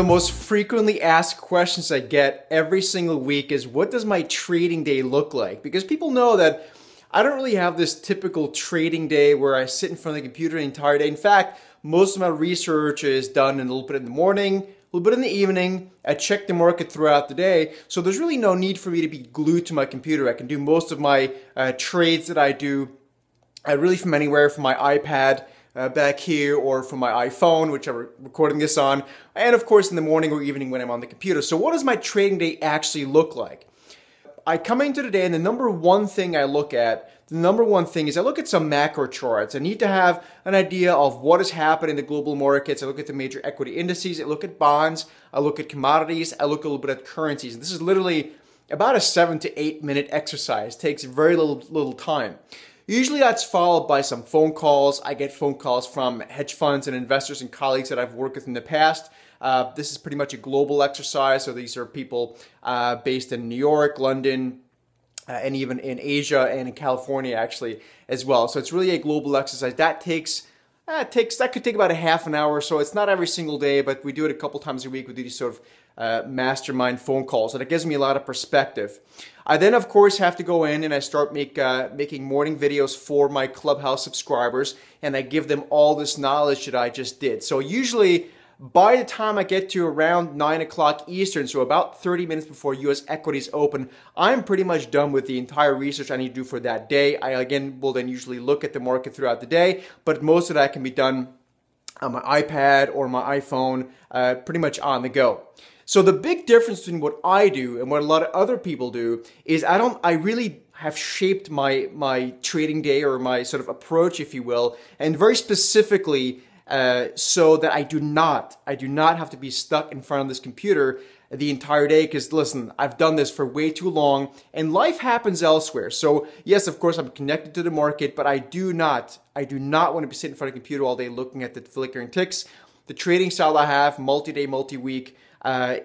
the most frequently asked questions I get every single week is, what does my trading day look like? Because people know that I don't really have this typical trading day where I sit in front of the computer the entire day. In fact, most of my research is done a little bit in the morning, a little bit in the evening. I check the market throughout the day, so there's really no need for me to be glued to my computer. I can do most of my trades that I do really from anywhere, from my iPad back here or from my iPhone, which I'm recording this on, and of course in the morning or evening when I'm on the computer. So what does my trading day actually look like? I come into the day, and the number one thing I look at, the number one thing is I look at some macro charts. I need to have an idea of what has happened in the global markets. I look at the major equity indices. I look at bonds. I look at commodities. I look a little bit at currencies. And this is literally about a 7 to 8 minute exercise. It takes very little time. Usually that's followed by some phone calls. I get phone calls from hedge funds and investors and colleagues that I've worked with in the past. This is pretty much a global exercise. So these are people based in New York, London, and even in Asia and in California actually as well. So it's really a global exercise. That could take about a half an hour or so. It's not every single day, but we do it a couple times a week. We do these sort of mastermind phone calls, and it gives me a lot of perspective. I then, of course, have to go in and I start making morning videos for my Clubhouse subscribers, and I give them all this knowledge that I just did. So usually, by the time I get to around 9 o'clock Eastern, so about 30 minutes before U.S. equities open, I'm pretty much done with the entire research I need to do for that day. I, again, will then usually look at the market throughout the day, but most of that can be done on my iPad or my iPhone, pretty much on the go. So the big difference between what I do and what a lot of other people do is I really have shaped my trading day, or my sort of approach, if you will, and very specifically so that I do not have to be stuck in front of this computer the entire day, because listen, I've done this for way too long and life happens elsewhere. So yes, of course, I'm connected to the market, but I do not want to be sitting in front of a computer all day looking at the flickering ticks. The trading style I have, multi-day, multi-week,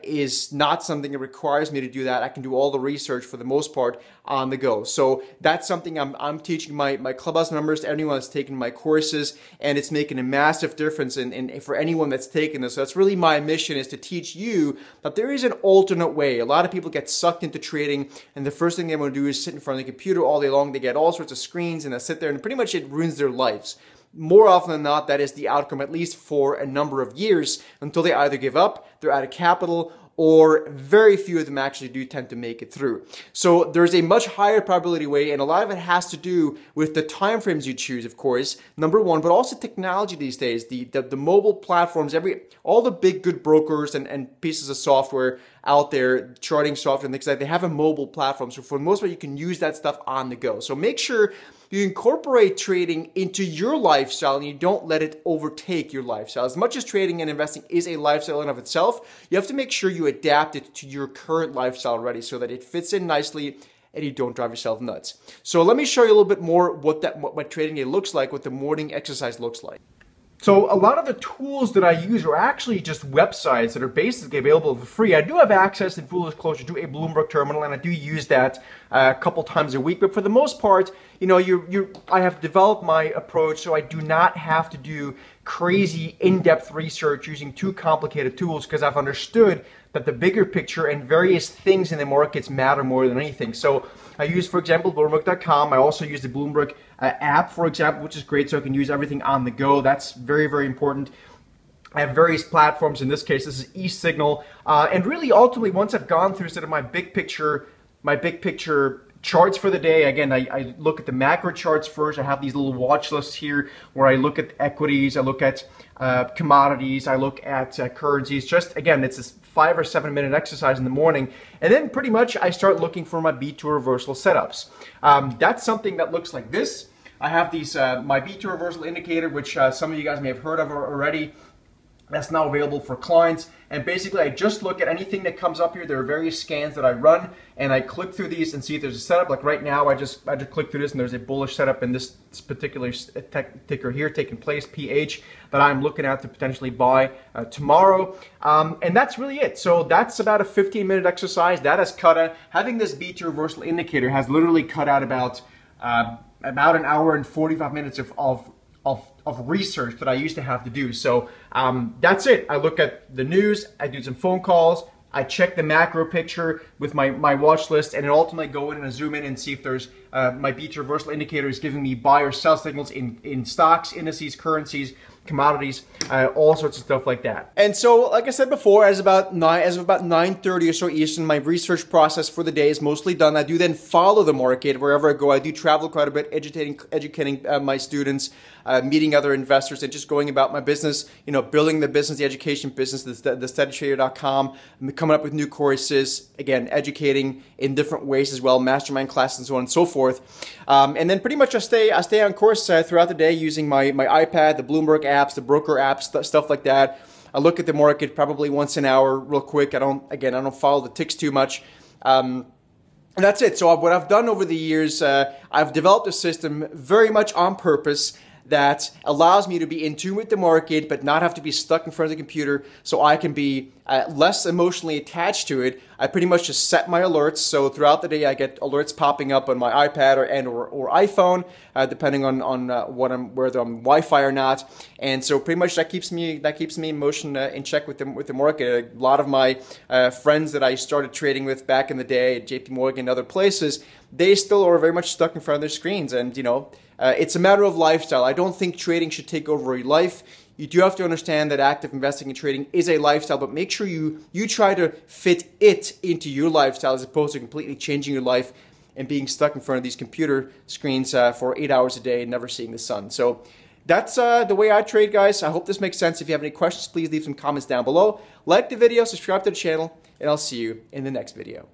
is not something that requires me to do that. I can do all the research for the most part on the go. So that's something I'm teaching my Clubhouse members, anyone that's taken my courses, and it's making a massive difference in for anyone that's taken this. So that's really my mission, is to teach you that there is an alternate way. A lot of people get sucked into trading, and the first thing they want to do is sit in front of the computer all day long. They get all sorts of screens, and they sit there, and pretty much it ruins their lives. More often than not, that is the outcome, at least for a number of years, until they either give up, they're out of capital, or very few of them actually do tend to make it through. So there's a much higher probability way, and a lot of it has to do with the timeframes you choose, of course, number one, but also technology these days, the mobile platforms, all the big good brokers and pieces of software out there, charting software and things like that, they have a mobile platform. So for the most part, you can use that stuff on the go. So make sure you incorporate trading into your lifestyle, and you don't let it overtake your lifestyle. As much as trading and investing is a lifestyle in of itself, you have to make sure you adapt it to your current lifestyle already, so that it fits in nicely and you don't drive yourself nuts. So let me show you a little bit more what my trading day looks like, what the morning exercise looks like. So a lot of the tools that I use are actually just websites that are basically available for free. I do have access in full disclosure to a Bloomberg terminal, and I do use that a couple times a week. But for the most part, you know, I have developed my approach so I do not have to do crazy in-depth research using too complicated tools, because I've understood that the bigger picture and various things in the markets matter more than anything. So I use, for example, Bloomberg.com. I also use the Bloomberg app, for example, which is great, so I can use everything on the go. That's very, very important. I have various platforms. In this case, this is eSignal. And really, ultimately, once I've gone through sort of my big picture charts for the day. Again, I look at the macro charts first. I have these little watch lists here where I look at equities, I look at commodities, I look at currencies. Just again, it's this 5 or 7 minute exercise in the morning. And then pretty much I start looking for my B2 reversal setups. That's something that looks like this. I have these, my B2 reversal indicator, which some of you guys may have heard of already. That's now available for clients, and basically I just look at anything that comes up here. There are various scans that I run, and I click through these and see if there's a setup. Like right now, I just click through this, and there's a bullish setup in this particular ticker here taking place, PH, that I'm looking at to potentially buy tomorrow, and that's really it. So that's about a 15-minute exercise. That has cut out, having this B2 reversal indicator has literally cut out about an hour and 45 minutes of of research that I used to have to do. So that's it. I look at the news, I do some phone calls, I check the macro picture with my watch list, and it ultimately go in and zoom in and see if there's my B2 reversal indicator is giving me buy or sell signals in stocks, indices, currencies, commodities, all sorts of stuff like that. And so, like I said before, as of about 9:30 or so Eastern, my research process for the day is mostly done. I do then follow the market wherever I go. I do travel quite a bit, educating my students, meeting other investors, and just going about my business. You know, building the business, the education business, thesteadytrader.com. Coming up with new courses, again, educating in different ways as well, mastermind classes, and so on and so forth. And then pretty much I stay on course throughout the day using my iPad, the Bloomberg app, the broker apps, stuff like that. I look at the market probably once an hour real quick. I don't follow the ticks too much. And that's it. So what I've done over the years, I've developed a system very much on purpose that allows me to be in tune with the market but not have to be stuck in front of the computer, so I can be less emotionally attached to it. I pretty much just set my alerts, so throughout the day I get alerts popping up on my iPad or iPhone, depending on whether I'm Wi-Fi or not. And so pretty much that keeps me in motion, in check with the market. A lot of my friends that I started trading with back in the day at JP Morgan and other places, they still are very much stuck in front of their screens, and you know, it's a matter of lifestyle. I don't think trading should take over your life. You do have to understand that active investing and trading is a lifestyle, but make sure you try to fit it into your lifestyle as opposed to completely changing your life and being stuck in front of these computer screens for 8 hours a day and never seeing the sun. So that's the way I trade, guys. I hope this makes sense. If you have any questions, please leave some comments down below. Like the video, subscribe to the channel, and I'll see you in the next video.